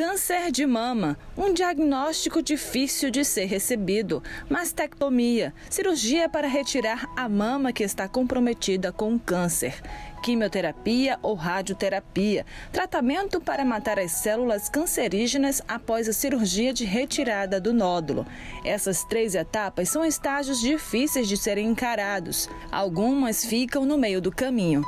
Câncer de mama, um diagnóstico difícil de ser recebido. Mastectomia, cirurgia para retirar a mama que está comprometida com o câncer. Quimioterapia ou radioterapia, tratamento para matar as células cancerígenas após a cirurgia de retirada do nódulo. Essas três etapas são estágios difíceis de serem encarados. Algumas ficam no meio do caminho.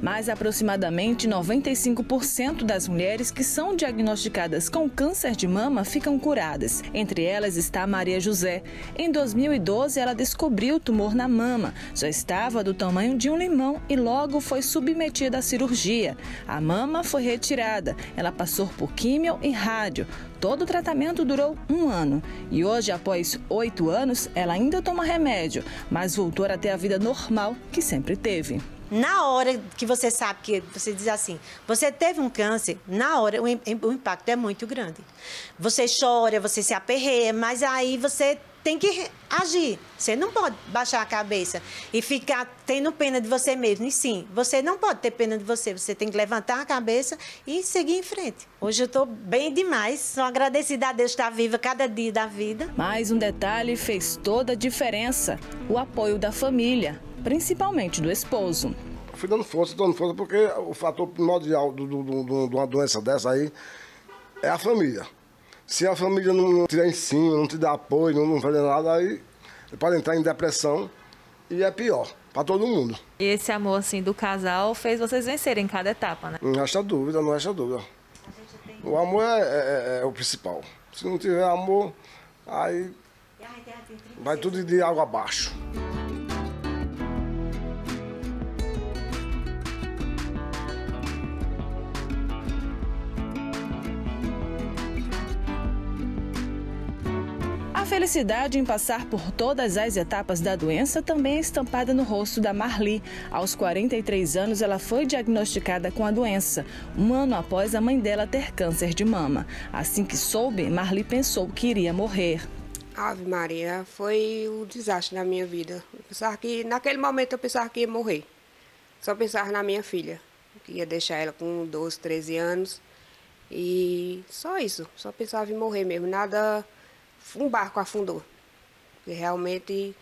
Mas aproximadamente 95% das mulheres que são diagnosticadas com câncer de mama ficam curadas. Entre elas está Maria José. Em 2012, ela descobriu o tumor na mama. Já estava do tamanho de um limão e logo foi submetida à cirurgia. A mama foi retirada. Ela passou por químio e rádio. Todo o tratamento durou um ano. E hoje, após 8 anos, ela ainda toma remédio, mas voltou a ter a vida normal que sempre teve. Na hora que você sabe, que você diz assim, você teve um câncer, na hora o impacto é muito grande. Você chora, você se aperreia, mas aí você tem que agir. Você não pode baixar a cabeça e ficar tendo pena de você mesmo. E sim, você não pode ter pena de você, você tem que levantar a cabeça e seguir em frente. Hoje eu estou bem demais, sou agradecida a Deus estar viva cada dia da vida. Mas um detalhe fez toda a diferença, o apoio da família. Principalmente do esposo. Fui dando força, porque o fator primordial de uma doença dessa aí é a família. Se a família não te dá em cima, não te dá apoio, não faz nada, aí pode entrar em depressão e é pior para todo mundo. E esse amor assim do casal fez vocês vencerem cada etapa, né? Não resta dúvida, não resta dúvida. O amor é o principal. Se não tiver amor, aí vai tudo de água abaixo. A felicidade em passar por todas as etapas da doença também é estampada no rosto da Marli. Aos 43 anos, ela foi diagnosticada com a doença, um ano após a mãe dela ter câncer de mama. Assim que soube, Marli pensou que iria morrer. Ave Maria, foi um desastre na minha vida. Eu pensava que, naquele momento eu pensava que ia morrer. Só pensava na minha filha, que ia deixar ela com 12, 13 anos. E só isso, só pensava em morrer mesmo, nada... Um barco afundou. E realmente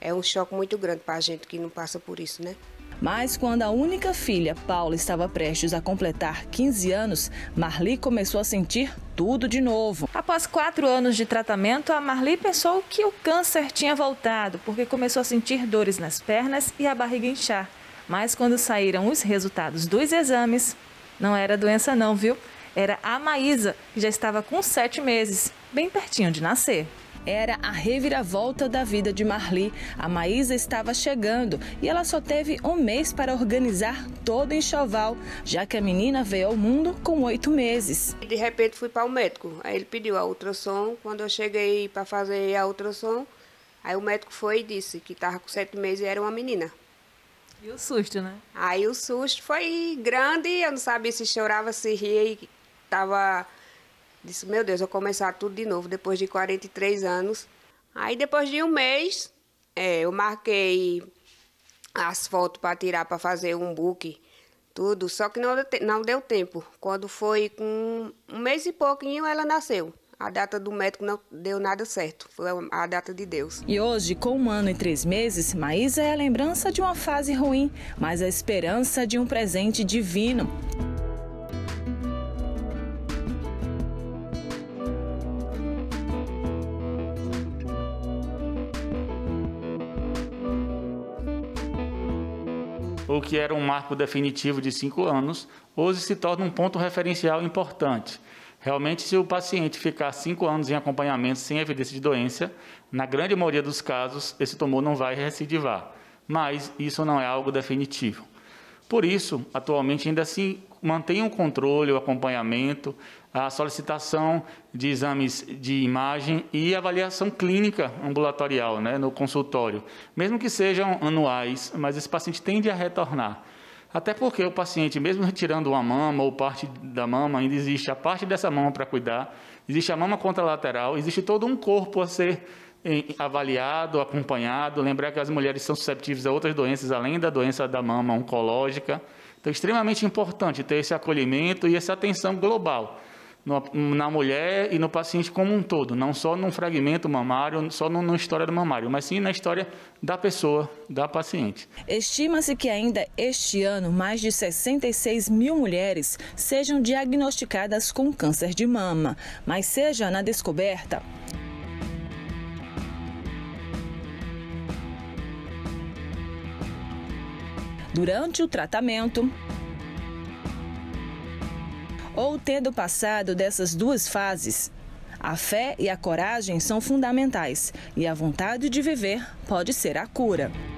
é um choque muito grande para a gente que não passa por isso, né? Mas quando a única filha, Paula, estava prestes a completar 15 anos, Marli começou a sentir tudo de novo. Após 4 anos de tratamento, a Marli pensou que o câncer tinha voltado, porque começou a sentir dores nas pernas e a barriga inchar. Mas quando saíram os resultados dos exames, não era doença não, viu? Era a Maísa, que já estava com 7 meses, bem pertinho de nascer. Era a reviravolta da vida de Marli. A Maísa estava chegando e ela só teve um mês para organizar todo o enxoval, já que a menina veio ao mundo com 8 meses. De repente fui para o médico, aí ele pediu a ultrassom. Quando eu cheguei para fazer a ultrassom, aí o médico foi e disse que estava com 7 meses e era uma menina. E o susto, né? Aí o susto foi grande, eu não sabia se chorava, se ria e... Disse, meu Deus, vou começar tudo de novo depois de 43 anos. Aí depois de um mês, eu marquei as fotos para tirar, para fazer um book, tudo. Só que não deu tempo. Quando foi com um mês e pouquinho, ela nasceu. A data do médico não deu nada certo, foi a data de Deus. E hoje, com 1 ano e 3 meses, Maísa é a lembrança de uma fase ruim, mas a esperança de um presente divino. O que era um marco definitivo de 5 anos, hoje se torna um ponto referencial importante. Realmente, se o paciente ficar 5 anos em acompanhamento sem evidência de doença, na grande maioria dos casos, esse tumor não vai recidivar. Mas isso não é algo definitivo. Por isso, atualmente, ainda se mantém um controle, o acompanhamento, a solicitação de exames de imagem e avaliação clínica ambulatorial, né, no consultório. Mesmo que sejam anuais, mas esse paciente tende a retornar. Até porque o paciente, mesmo retirando uma mama ou parte da mama, ainda existe a parte dessa mama para cuidar, existe a mama contralateral, existe todo um corpo a ser avaliado, acompanhado. Lembrar que as mulheres são susceptíveis a outras doenças, além da doença da mama oncológica. Então, é extremamente importante ter esse acolhimento e essa atenção global na mulher e no paciente como um todo, não só num fragmento mamário, só na história do mamário, mas sim na história da pessoa, da paciente. Estima-se que ainda este ano, mais de 66 mil mulheres sejam diagnosticadas com câncer de mama, mas seja na descoberta. Durante o tratamento ou tendo passado dessas duas fases, a fé e a coragem são fundamentais e a vontade de viver pode ser a cura.